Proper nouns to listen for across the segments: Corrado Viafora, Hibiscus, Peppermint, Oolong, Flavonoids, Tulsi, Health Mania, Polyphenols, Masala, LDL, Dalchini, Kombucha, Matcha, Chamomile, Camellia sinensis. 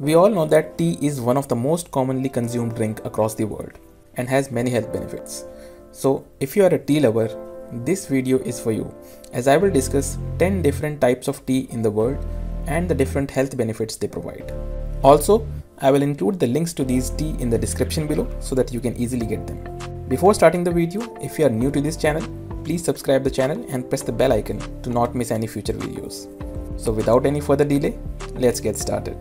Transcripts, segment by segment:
We all know that tea is one of the most commonly consumed drink across the world and has many health benefits. So if you are a tea lover, this video is for you, as I will discuss 10 different types of tea in the world and the different health benefits they provide. Also, I will include the links to these tea in the description below so that you can easily get them. Before starting the video, if you are new to this channel, please subscribe the channel and press the bell icon to not miss any future videos. So without any further delay, let's get started.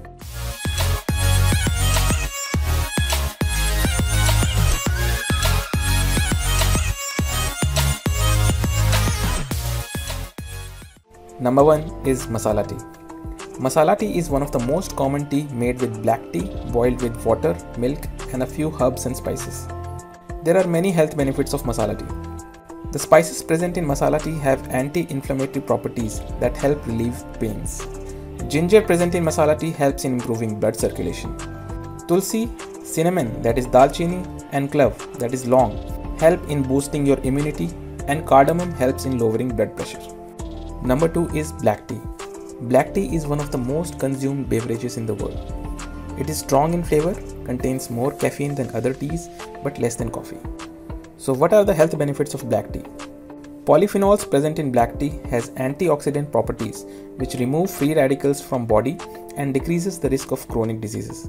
Number 1 is masala tea. Masala tea is one of the most common tea made with black tea, boiled with water, milk and a few herbs and spices. There are many health benefits of masala tea. The spices present in masala tea have anti-inflammatory properties that help relieve pains. Ginger present in masala tea helps in improving blood circulation. Tulsi, cinnamon that is dalchini and clove that is long help in boosting your immunity, and cardamom helps in lowering blood pressure. Number 2 is black tea. Black tea is one of the most consumed beverages in the world. It is strong in flavor, contains more caffeine than other teas but less than coffee. So what are the health benefits of black tea? Polyphenols present in black tea has antioxidant properties which remove free radicals from body and decreases the risk of chronic diseases.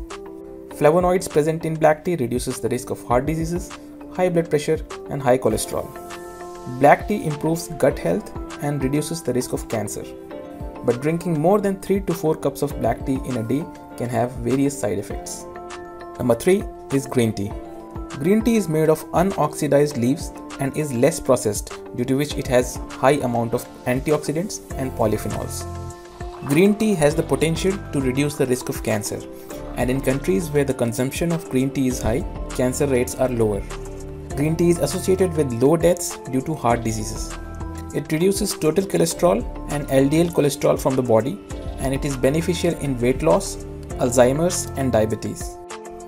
Flavonoids present in black tea reduces the risk of heart diseases, high blood pressure and high cholesterol. Black tea improves gut health and reduces the risk of cancer. But drinking more than 3 to 4 cups of black tea in a day can have various side effects. Number 3 is green tea. Green tea is made of unoxidized leaves and is less processed, due to which it has high amount of antioxidants and polyphenols. Green tea has the potential to reduce the risk of cancer, and in countries where the consumption of green tea is high, cancer rates are lower. Green tea is associated with low deaths due to heart diseases. It reduces total cholesterol and LDL cholesterol from the body, and it is beneficial in weight loss, Alzheimer's and diabetes.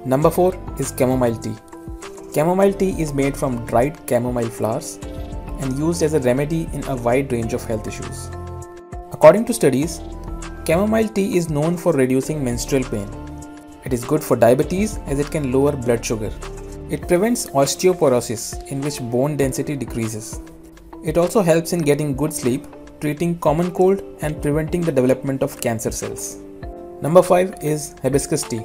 Number 4 is chamomile tea. Chamomile tea is made from dried chamomile flowers and used as a remedy in a wide range of health issues. According to studies, chamomile tea is known for reducing menstrual pain. It is good for diabetes as it can lower blood sugar. It prevents osteoporosis, in which bone density decreases. It also helps in getting good sleep, treating common cold and preventing the development of cancer cells. Number 5 is hibiscus tea.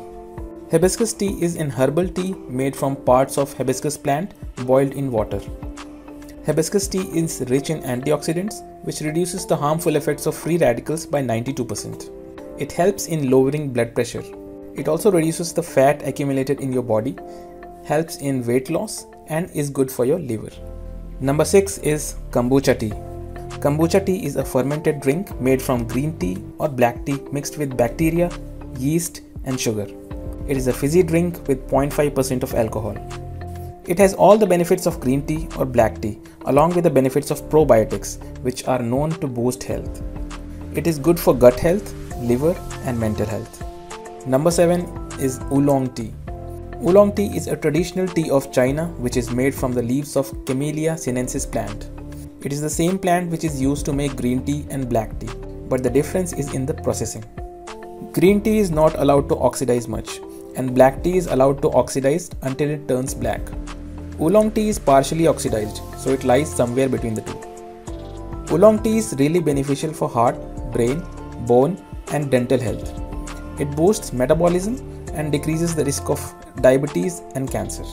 Hibiscus tea is an herbal tea made from parts of hibiscus plant boiled in water. Hibiscus tea is rich in antioxidants, which reduces the harmful effects of free radicals by 92%. It helps in lowering blood pressure. It also reduces the fat accumulated in your body, helps in weight loss and is good for your liver. Number 6 is kombucha tea. Kombucha tea is a fermented drink made from green tea or black tea mixed with bacteria, yeast and sugar. It is a fizzy drink with 0.5% of alcohol. It has all the benefits of green tea or black tea, along with the benefits of probiotics, which are known to boost health. It is good for gut health, liver and mental health. Number 7 is oolong tea. Oolong tea is a traditional tea of China which is made from the leaves of Camellia sinensis plant. It is the same plant which is used to make green tea and black tea, but the difference is in the processing. Green tea is not allowed to oxidize much, and black tea is allowed to oxidize until it turns black. Oolong tea is partially oxidized, so it lies somewhere between the two. Oolong tea is really beneficial for heart, brain, bone and dental health. It boosts metabolism and decreases the risk of diabetes and cancer.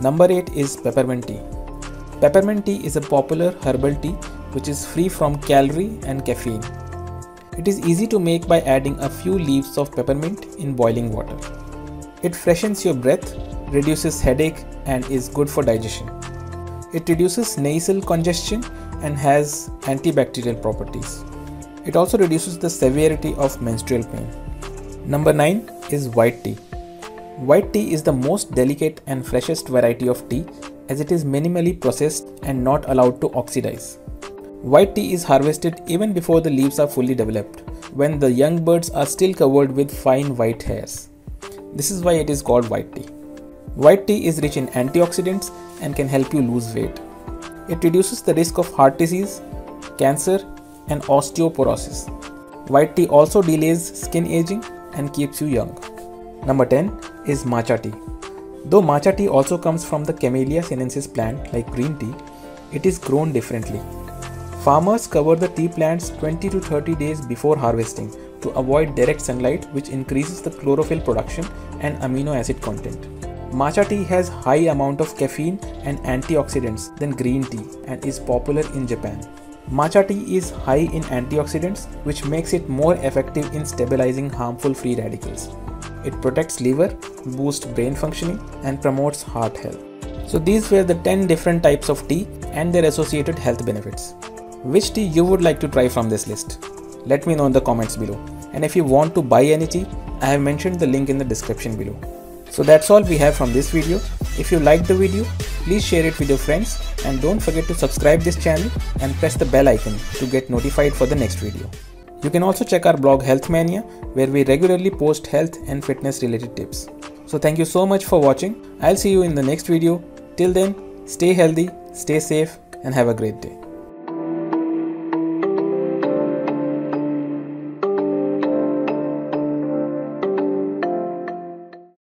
Number 8 is peppermint tea. Peppermint tea is a popular herbal tea which is free from calorie and caffeine. It is easy to make by adding a few leaves of peppermint in boiling water. It freshens your breath, reduces headache and is good for digestion. It reduces nasal congestion and has antibacterial properties. It also reduces the severity of menstrual pain. Number 9 is white tea. White tea is the most delicate and freshest variety of tea, as it is minimally processed and not allowed to oxidize. White tea is harvested even before the leaves are fully developed, when the young birds are still covered with fine white hairs. This is why it is called white tea. White tea is rich in antioxidants and can help you lose weight. It reduces the risk of heart disease, cancer, and osteoporosis. White tea also delays skin aging and keeps you young. Number 10 is matcha tea. Though matcha tea also comes from the Camellia sinensis plant like green tea, it is grown differently. Farmers cover the tea plants 20 to 30 days before harvesting to avoid direct sunlight, which increases the chlorophyll production and amino acid content. Matcha tea has high amount of caffeine and antioxidants than green tea and is popular in Japan. Matcha tea is high in antioxidants, which makes it more effective in stabilizing harmful free radicals. It protects liver, boosts brain functioning and promotes heart health. So these were the 10 different types of tea and their associated health benefits. Which tea you would like to try from this list? Let me know in the comments below. And if you want to buy any tea, I have mentioned the link in the description below. So that's all we have from this video. If you liked the video, please share it with your friends and don't forget to subscribe this channel and press the bell icon to get notified for the next video. You can also check our blog Health Mania, where we regularly post health and fitness related tips. So thank you so much for watching. I'll see you in the next video. Till then, stay healthy, stay safe and have a great day.